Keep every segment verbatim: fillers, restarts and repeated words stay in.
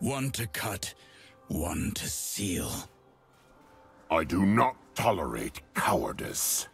One to cut, one to seal. I do not tolerate cowardice.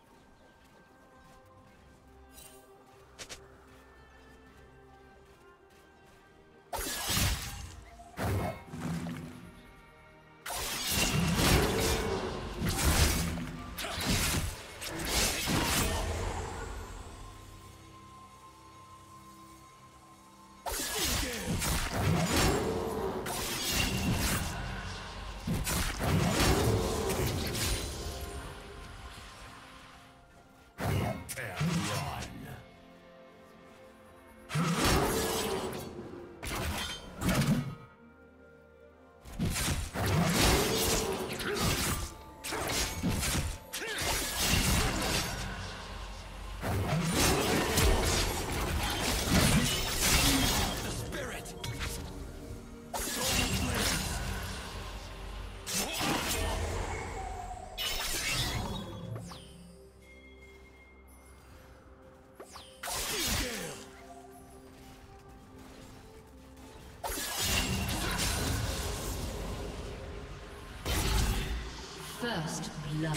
First blood.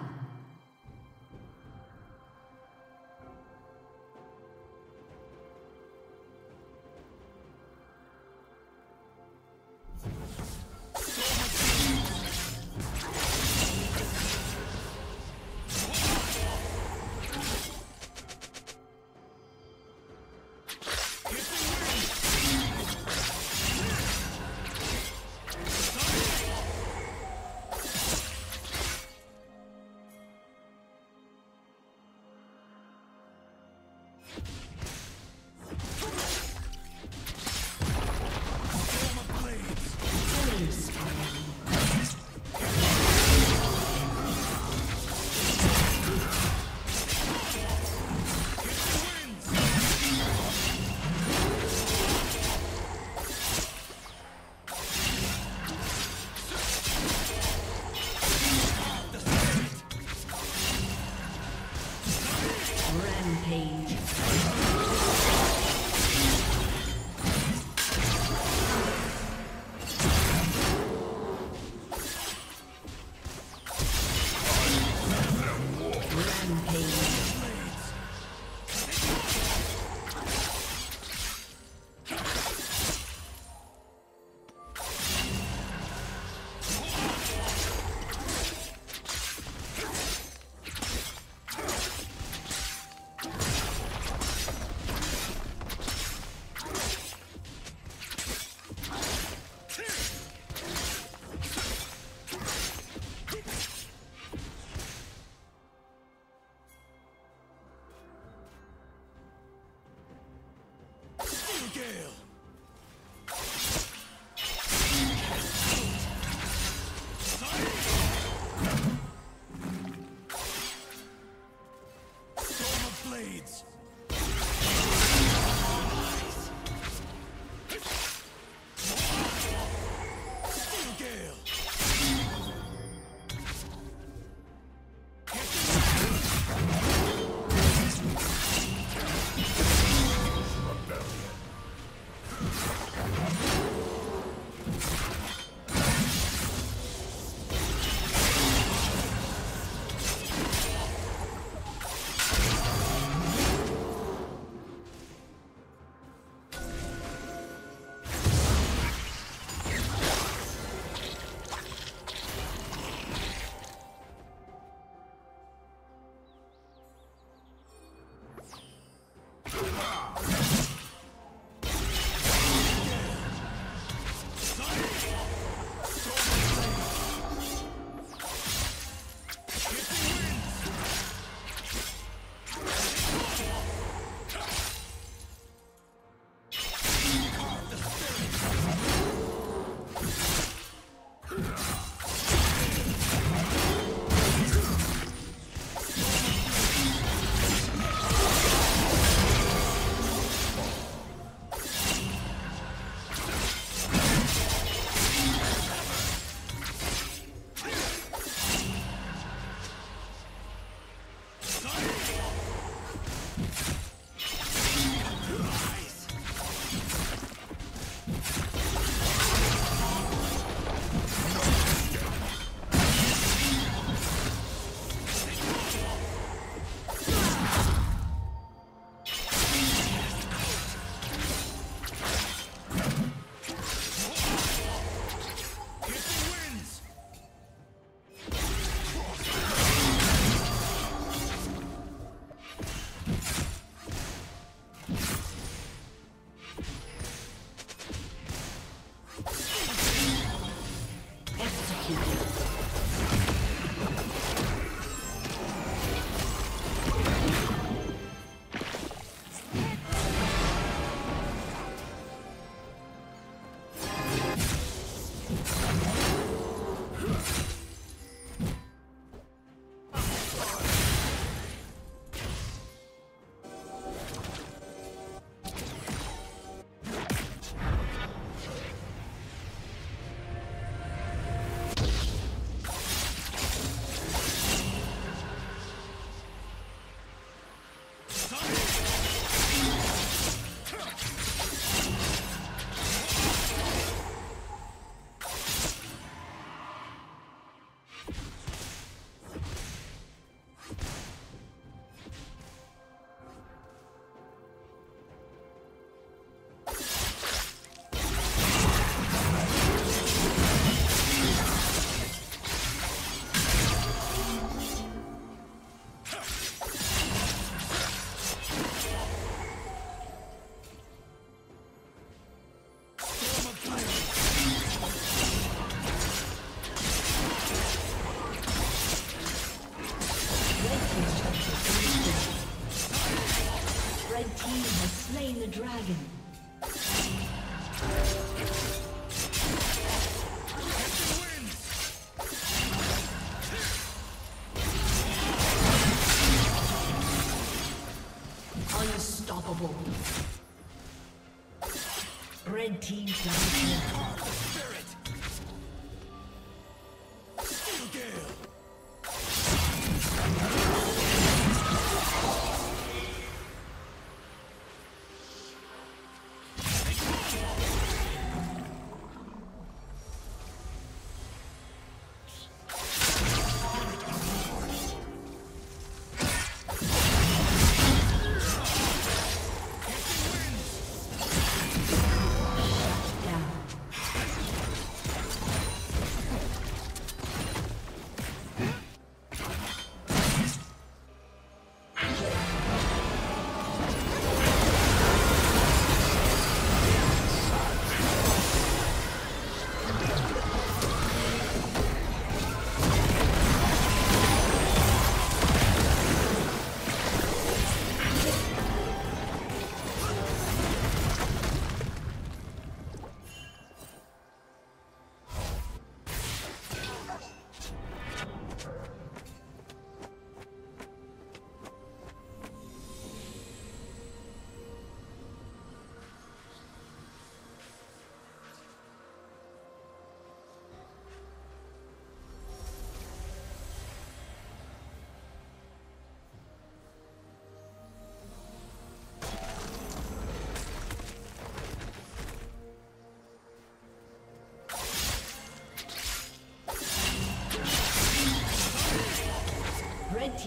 Sorry!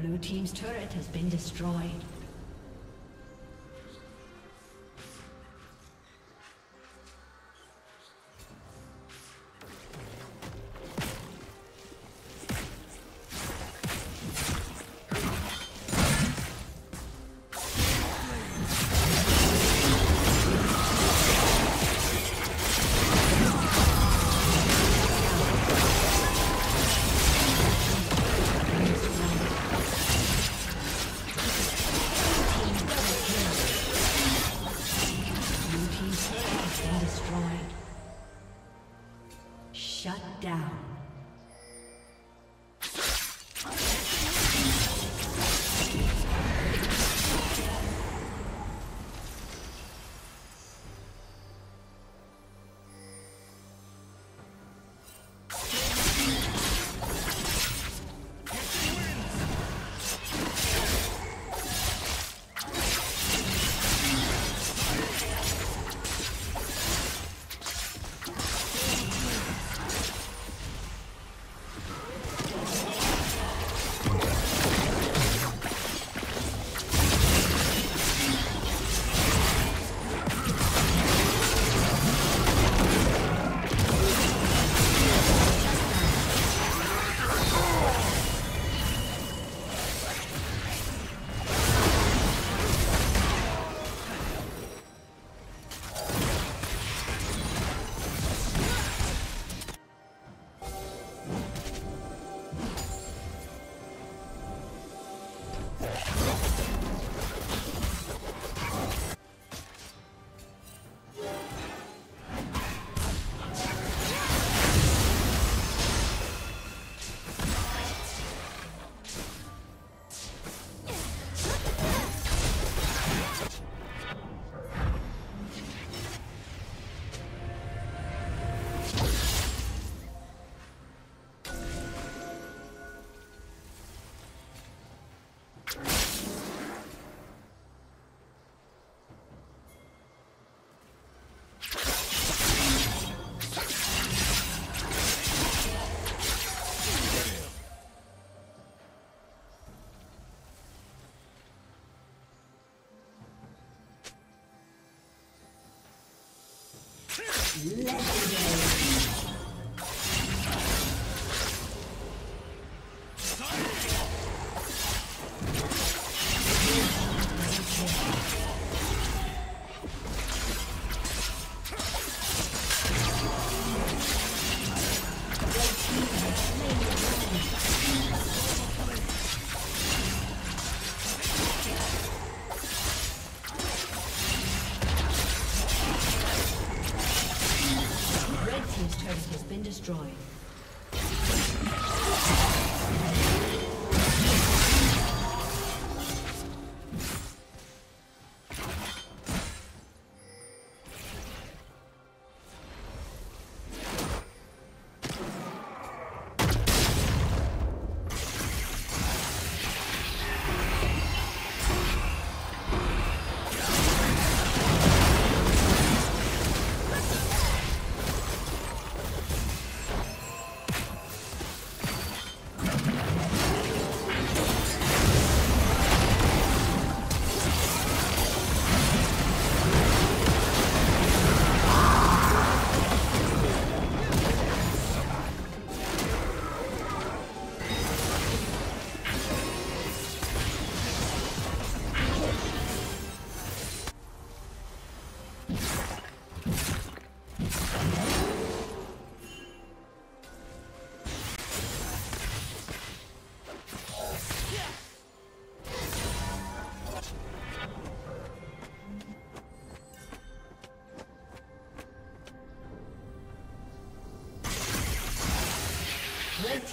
Blue team's turret has been destroyed.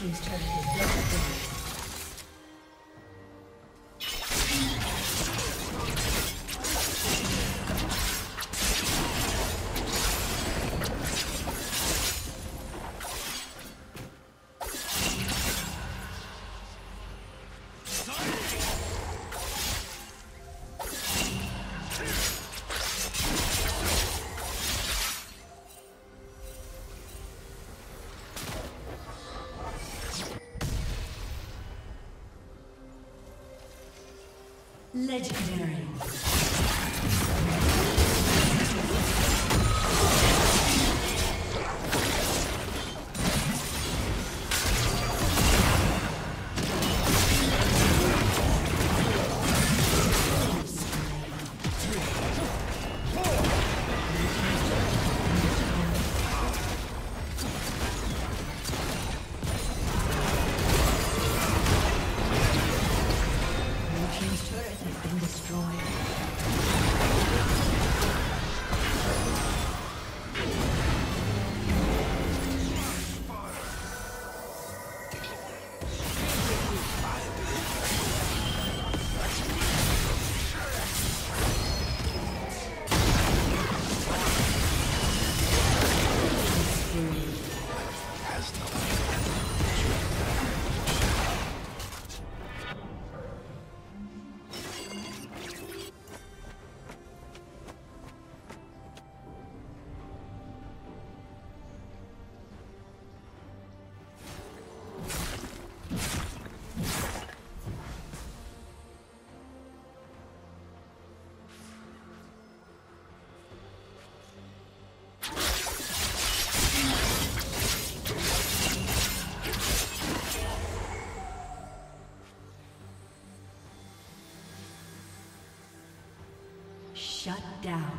team's turret has been destroyed. Legendary. Shut down.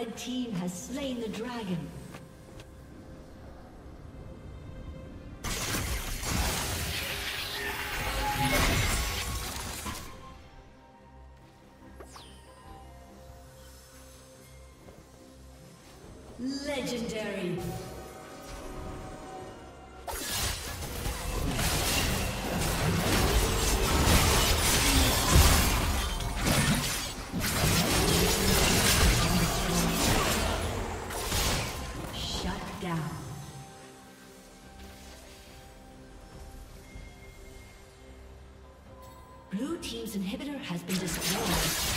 Red team has slain the dragon. Legendary. Blue team's inhibitor has been destroyed.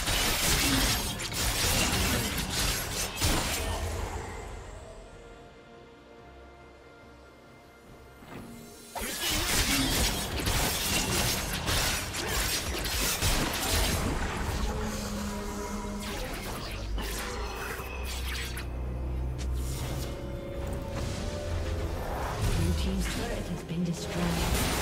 team's turret has been destroyed.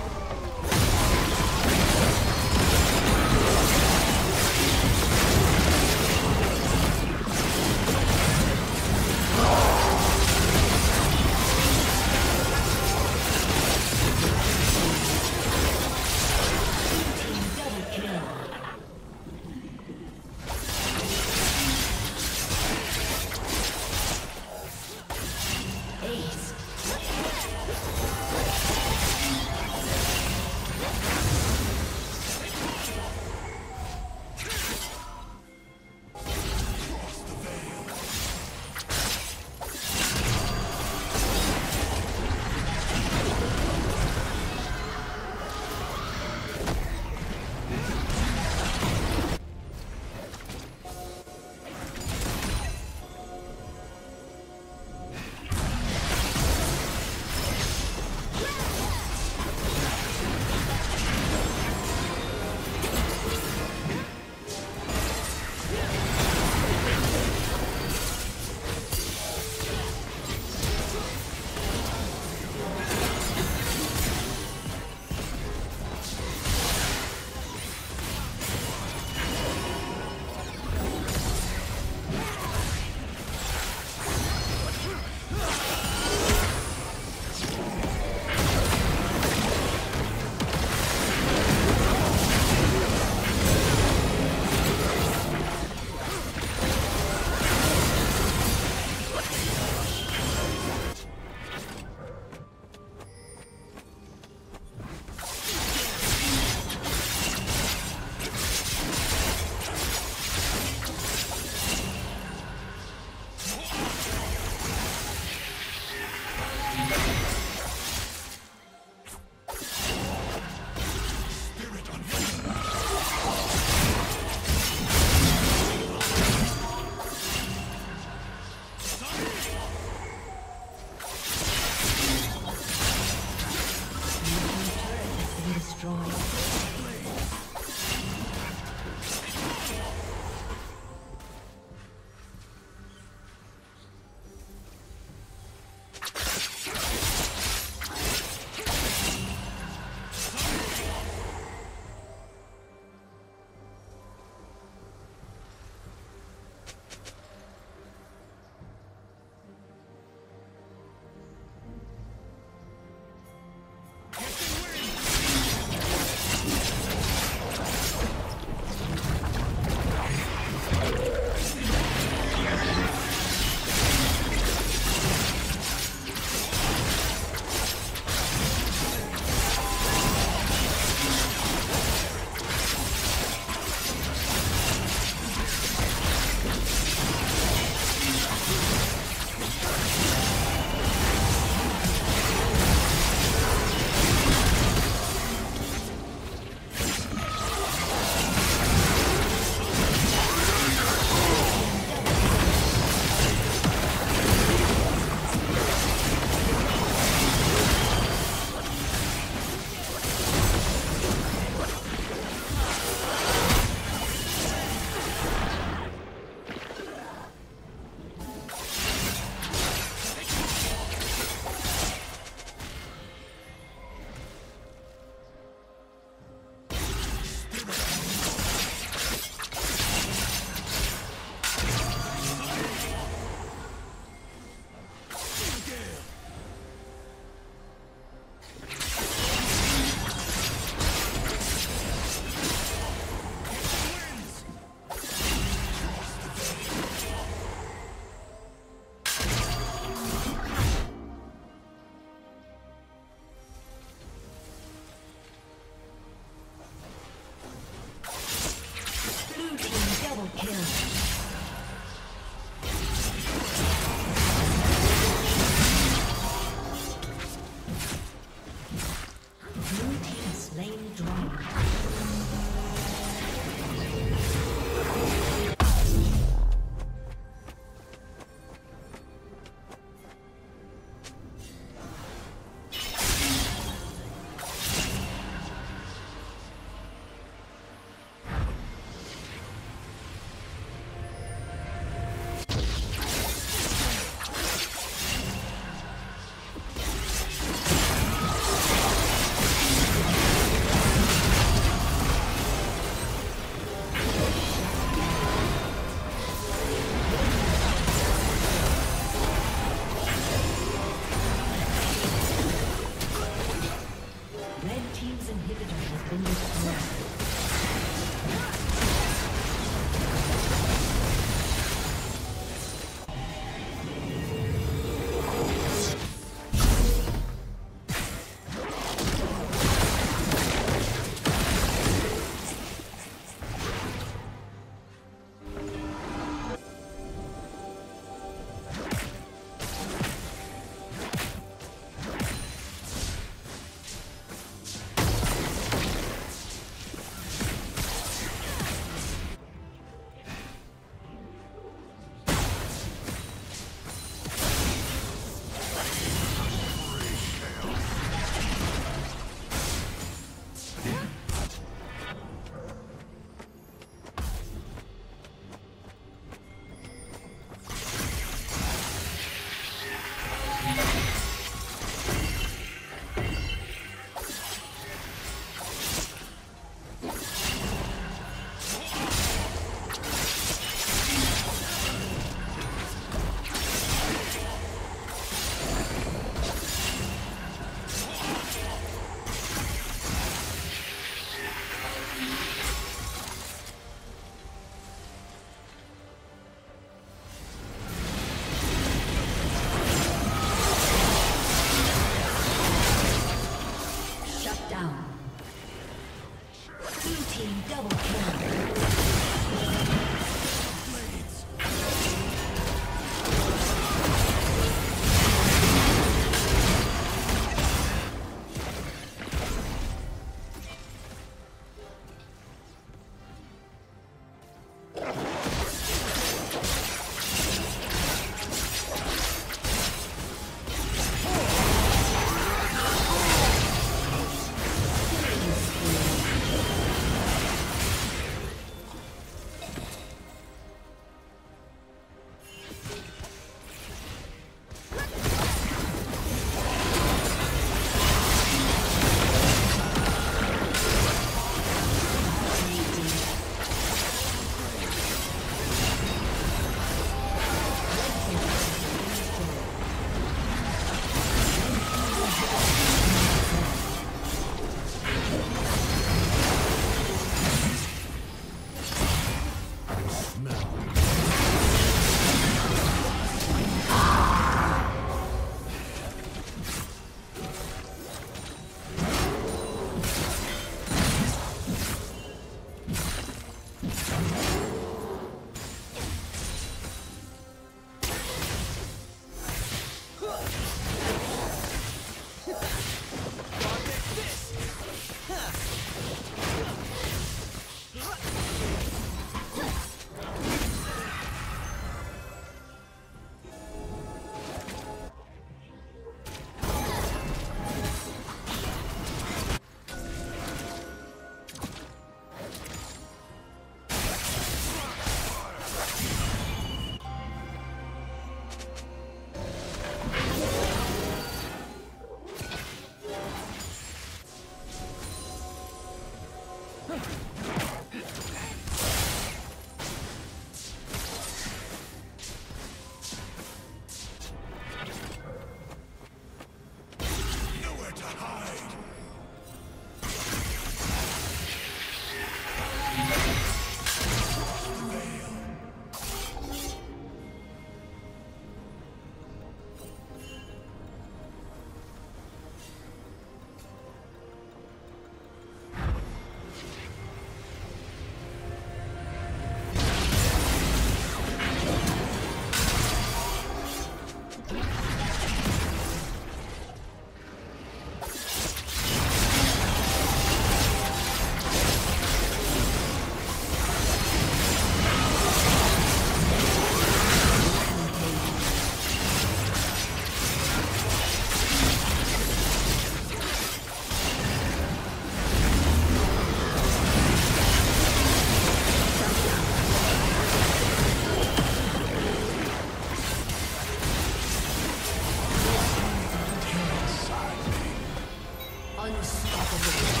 Unstoppable.